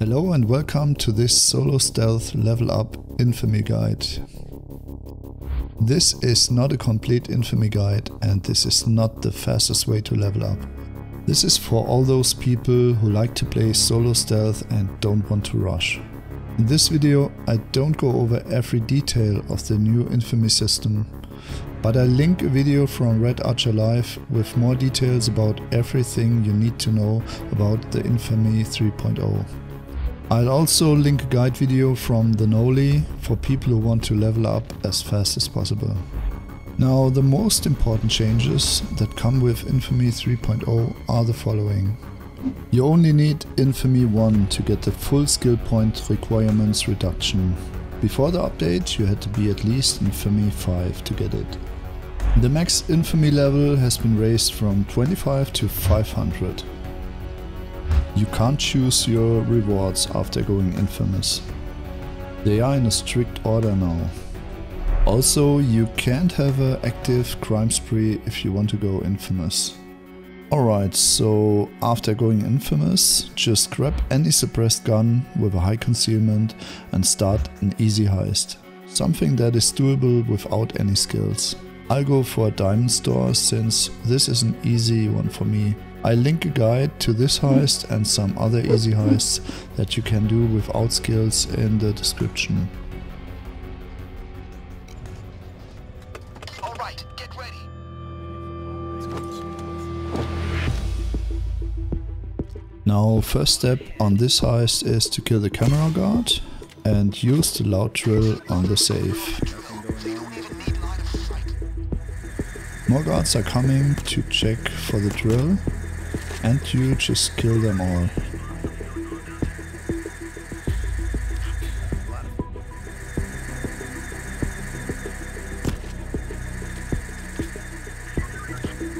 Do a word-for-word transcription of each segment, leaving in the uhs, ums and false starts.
Hello and welcome to this solo stealth level up infamy guide. This is not a complete infamy guide and this is not the fastest way to level up. This is for all those people who like to play solo stealth and don't want to rush. In this video I don't go over every detail of the new infamy system, but I link a video from Red Archer Live with more details about everything you need to know about the Infamy three point oh. I'll also link a guide video from TheKknowley for people who want to level up as fast as possible. Now, the most important changes that come with Infamy three point oh are the following. You only need Infamy one to get the full skill point requirements reduction. Before the update you had to be at least Infamy five to get it. The max Infamy level has been raised from twenty-five to five hundred. You can't choose your rewards after going infamous. They are in a strict order now. Also, you can't have an active crime spree if you want to go infamous. Alright, so after going infamous, just grab any suppressed gun with a high concealment and start an easy heist. Something that is doable without any skills. I'll go for a diamond store since this is an easy one for me. I link a guide to this heist and some other easy heists that you can do without skills in the description. All right, get ready. Now, first step on this heist is to kill the camera guard and use the loud drill on the safe. More guards are coming to check for the drill. And you just kill them all.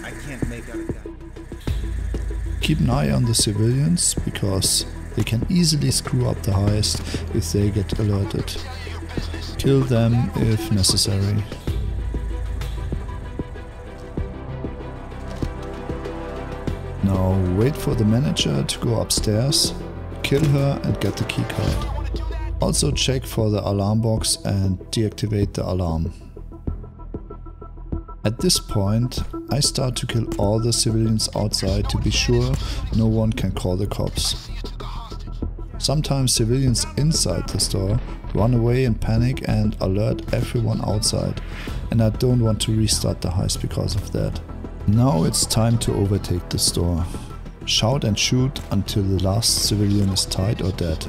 I can't make out a guy. Keep an eye on the civilians because they can easily screw up the heist if they get alerted. Kill them if necessary. Now wait for the manager to go upstairs, kill her and get the keycard. Also check for the alarm box and deactivate the alarm. At this point I start to kill all the civilians outside to be sure no one can call the cops. Sometimes civilians inside the store run away in panic and alert everyone outside, and I don't want to restart the heist because of that. Now it's time to overtake the store. Shout and shoot until the last civilian is tied or dead.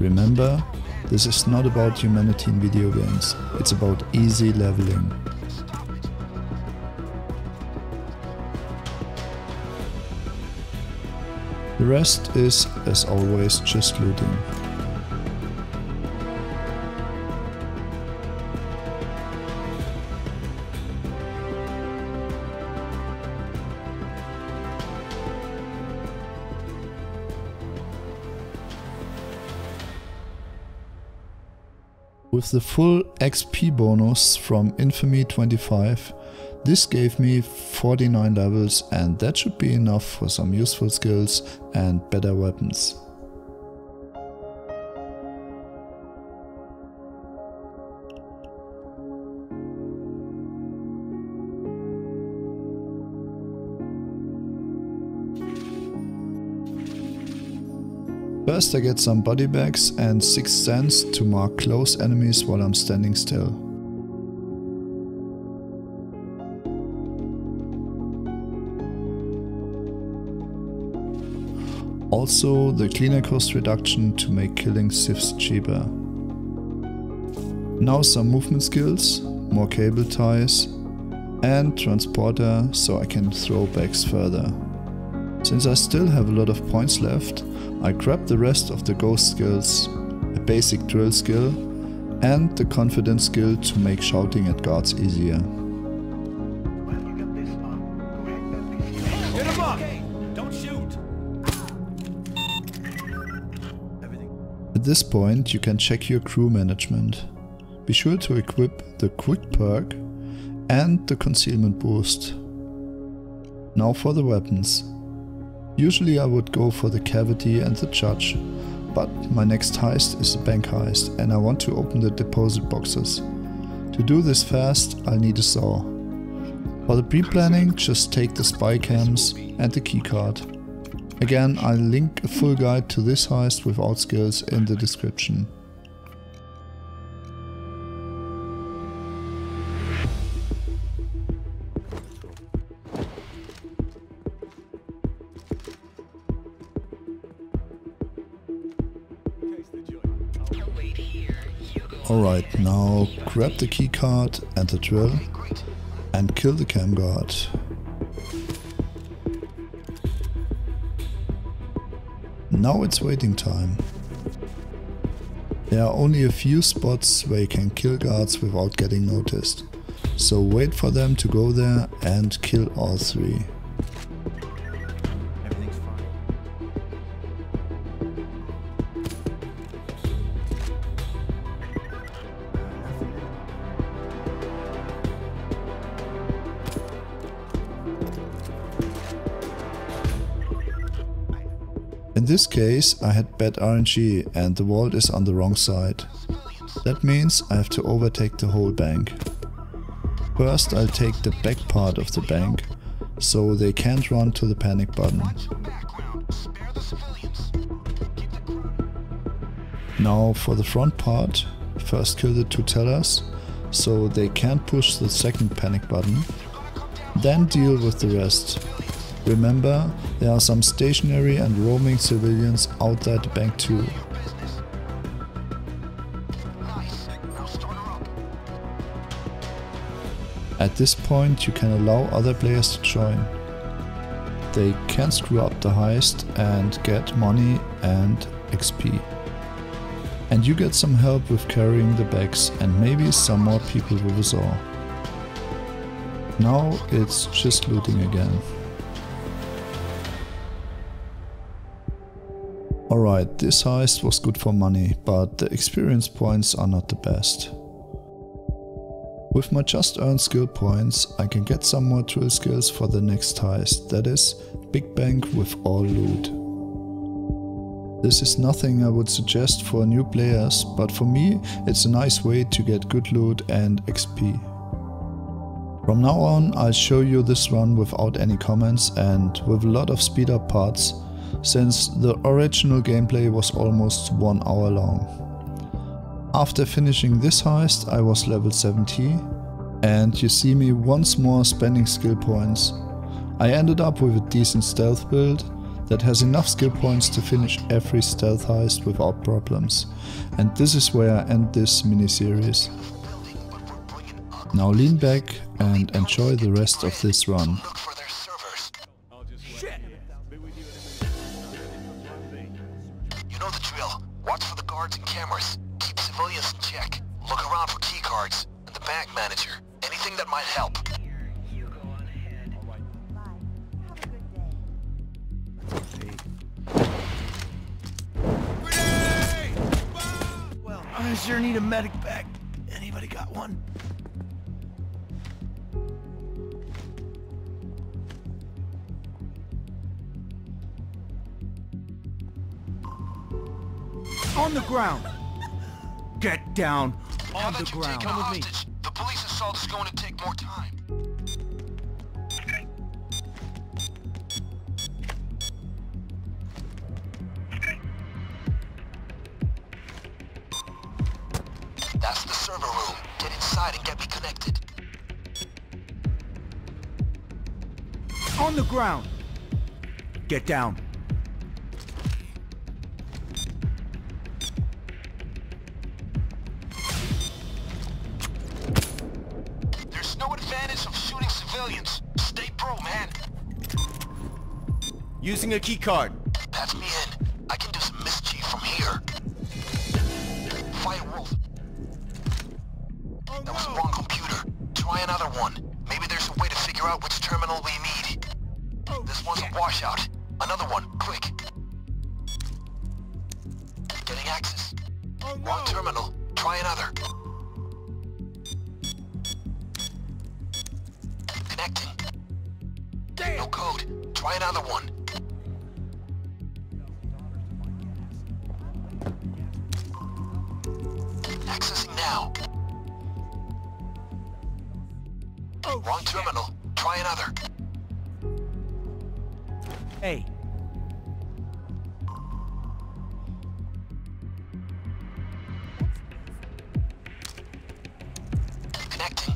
Remember, this is not about humanity in video games, it's about easy leveling. The rest is, as always, just looting. With the full X P bonus from Infamy twenty-five, this gave me forty-nine levels, and that should be enough for some useful skills and better weapons. First I get some body bags and sixth sense to mark close enemies while I'm standing still. Also the cleaner cost reduction to make killing sieves cheaper. Now some movement skills, more cable ties and transporter so I can throw bags further. Since I still have a lot of points left, I grab the rest of the ghost skills, a basic drill skill and the confidence skill to make shouting at guards easier. Get him up! Don't shoot! At this point you can check your crew management. Be sure to equip the Quick perk and the Concealment boost. Now for the weapons. Usually I would go for the Cavity and the Judge, but my next heist is the bank heist and I want to open the deposit boxes. To do this fast I'll need a saw. For the pre-planning just take the spy cams and the keycard. Again, I'll link a full guide to this heist without skills in the description. Alright, now grab the keycard and the drill and kill the cam guard. Now it's waiting time. There are only a few spots where you can kill guards without getting noticed, so wait for them to go there and kill all three. Everything's fine. In this case I had bad R N G and the vault is on the wrong side. That means I have to overtake the whole bank. First I'll take the back part of the bank, so they can't run to the panic button. Now for the front part, first kill the two tellers, so they can't push the second panic button, then deal with the rest. Remember, there are some stationary and roaming civilians outside the bank too. At this point you can allow other players to join. They can screw up the heist and get money and X P. And you get some help with carrying the bags and maybe some more people with a saw. Now it's just looting again. Alright, this heist was good for money, but the experience points are not the best. With my just earned skill points, I can get some more drill skills for the next heist, that is, big bank with all loot. This is nothing I would suggest for new players, but for me it's a nice way to get good loot and X P. From now on I'll show you this run without any comments and with a lot of speed up parts, since the original gameplay was almost one hour long. After finishing this heist I was level seventy and you see me once more spending skill points. I ended up with a decent stealth build that has enough skill points to finish every stealth heist without problems, and this is where I end this miniseries. Now lean back and enjoy the rest of this run. I sure need a medic bag. Anybody got one? On the ground! Get down! On the ground! Come with me! The police assault is going to take more time. On the ground! Get down! There's no advantage of shooting civilians. Stay pro, man! Using a key card. Pass me in. I can do some mischief from here. Fire Wolf. That was the wrong computer. Try another one. Maybe there's a way to figure out which terminal we need. This one's a washout. Another one, quick. Getting access. oh, no. One terminal. Try another. Connecting. Damn. No code. Try another one. Accessing now. Oh, wrong terminal. Shit. Try another. Hey. Connecting.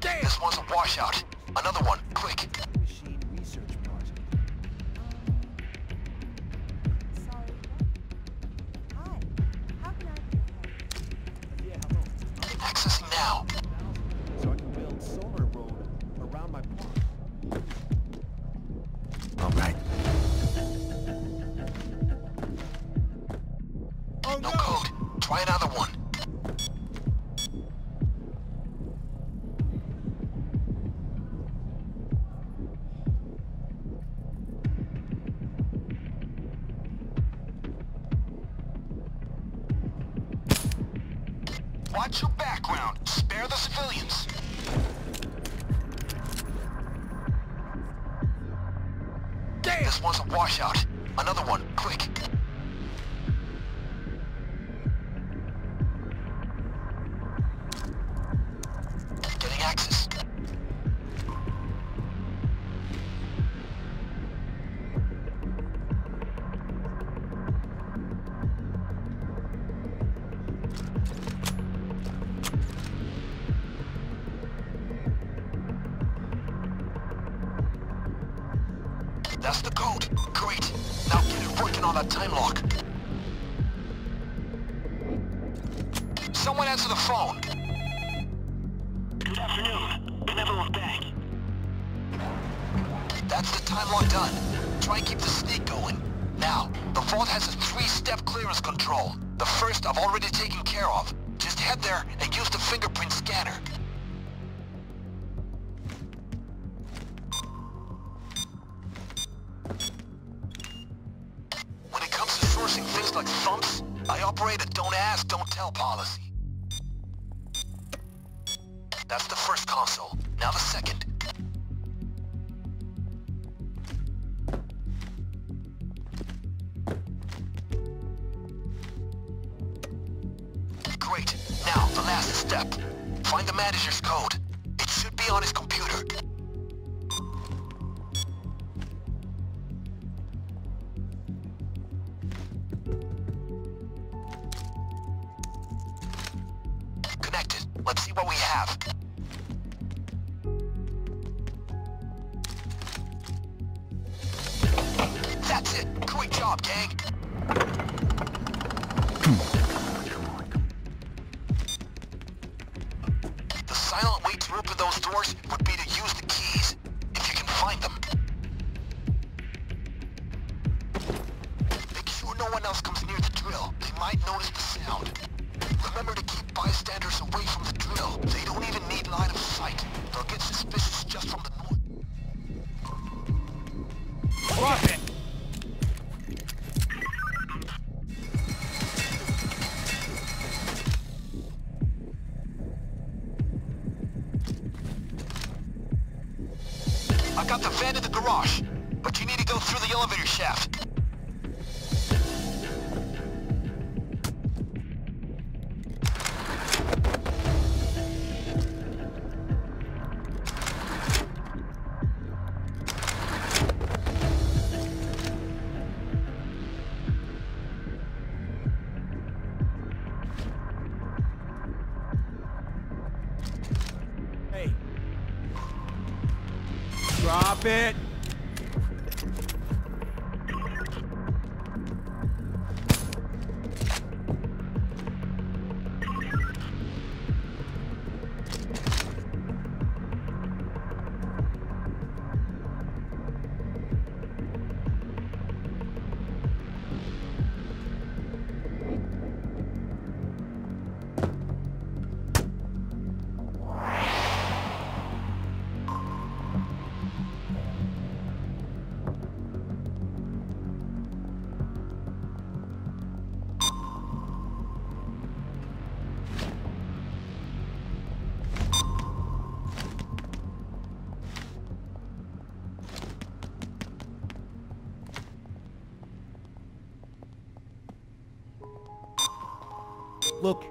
Damn. This one's a washout. Another one. Quick. Machine research project. Um, sorry. Hi. How can I? Yeah, hello. Accessing now. So I can build solar road around my pond. All right. Oh, no, no code. Try another one. Watch your background. Spare the civilians. Damn. This one's a washout. Another one, quick. Getting access. That's the code. Great. Now get it working on that time lock. Someone answer the phone. Good afternoon. Benevolent Bank. That's the time lock done. Try and keep the sneak going. Now, the vault has a three-step clearance control. The first I've already taken care of. Just head there and use the fingerprint scanner. Things like thumps, I operate a don't ask, don't tell policy. That's the first console. Now the second. Great. Now the last step. Find the manager's code. It should be on his computer. Let's see what we have. That's it! Great job, gang! The silent way to open those doors would be to use the keys, if you can find them. Make sure no one else comes near the drill. They might notice the sound. Remember to keep bystanders away from the drill. They don't even need line of sight. They'll get suspicious just from the noise. Drop it! I got the van in the garage, but you need to go through the elevator shaft. Drop it! Look.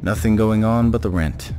Nothing going on but the rent.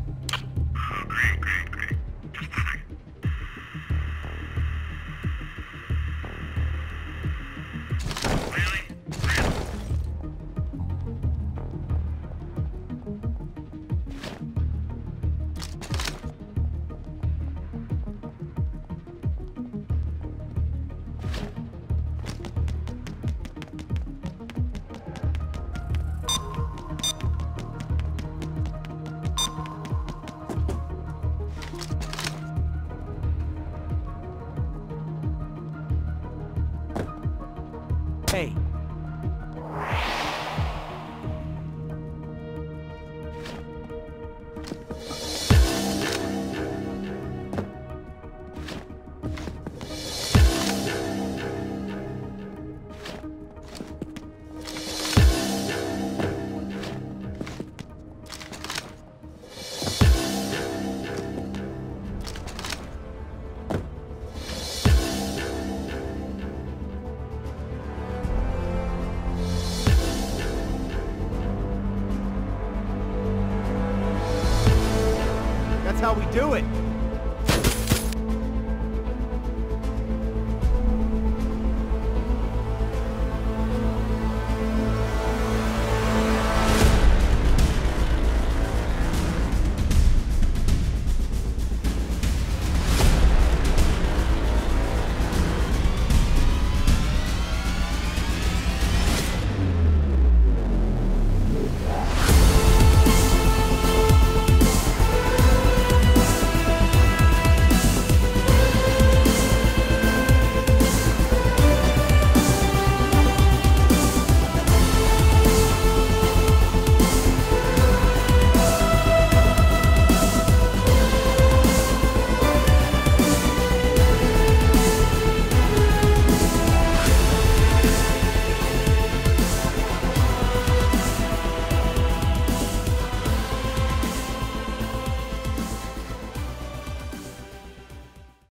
Do it!